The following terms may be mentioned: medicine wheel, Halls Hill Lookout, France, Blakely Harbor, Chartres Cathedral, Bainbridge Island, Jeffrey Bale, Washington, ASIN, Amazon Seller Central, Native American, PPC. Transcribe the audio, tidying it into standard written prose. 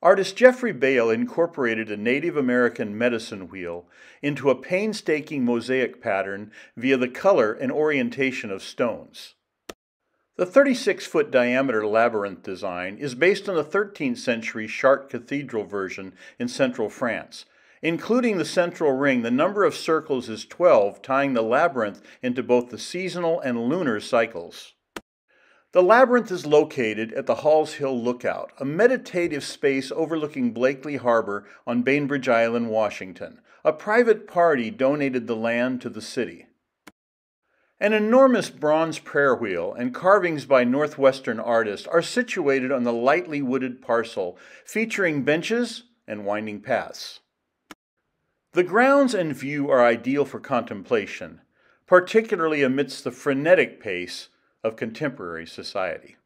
Artist Jeffrey Bale incorporated a Native American medicine wheel into a painstaking mosaic pattern via the color and orientation of stones. The 36-foot diameter labyrinth design is based on the 13th century Chartres Cathedral version in central France. Including the central ring, the number of circles is 12, tying the labyrinth into both the seasonal and lunar cycles. The labyrinth is located at the Halls Hill Lookout, a meditative space overlooking Blakely Harbor on Bainbridge Island, Washington. A private party donated the land to the city. An enormous bronze prayer wheel and carvings by Northwestern artists are situated on the lightly wooded parcel, featuring benches and winding paths. The grounds and view are ideal for contemplation, particularly amidst the frenetic pace of contemporary society.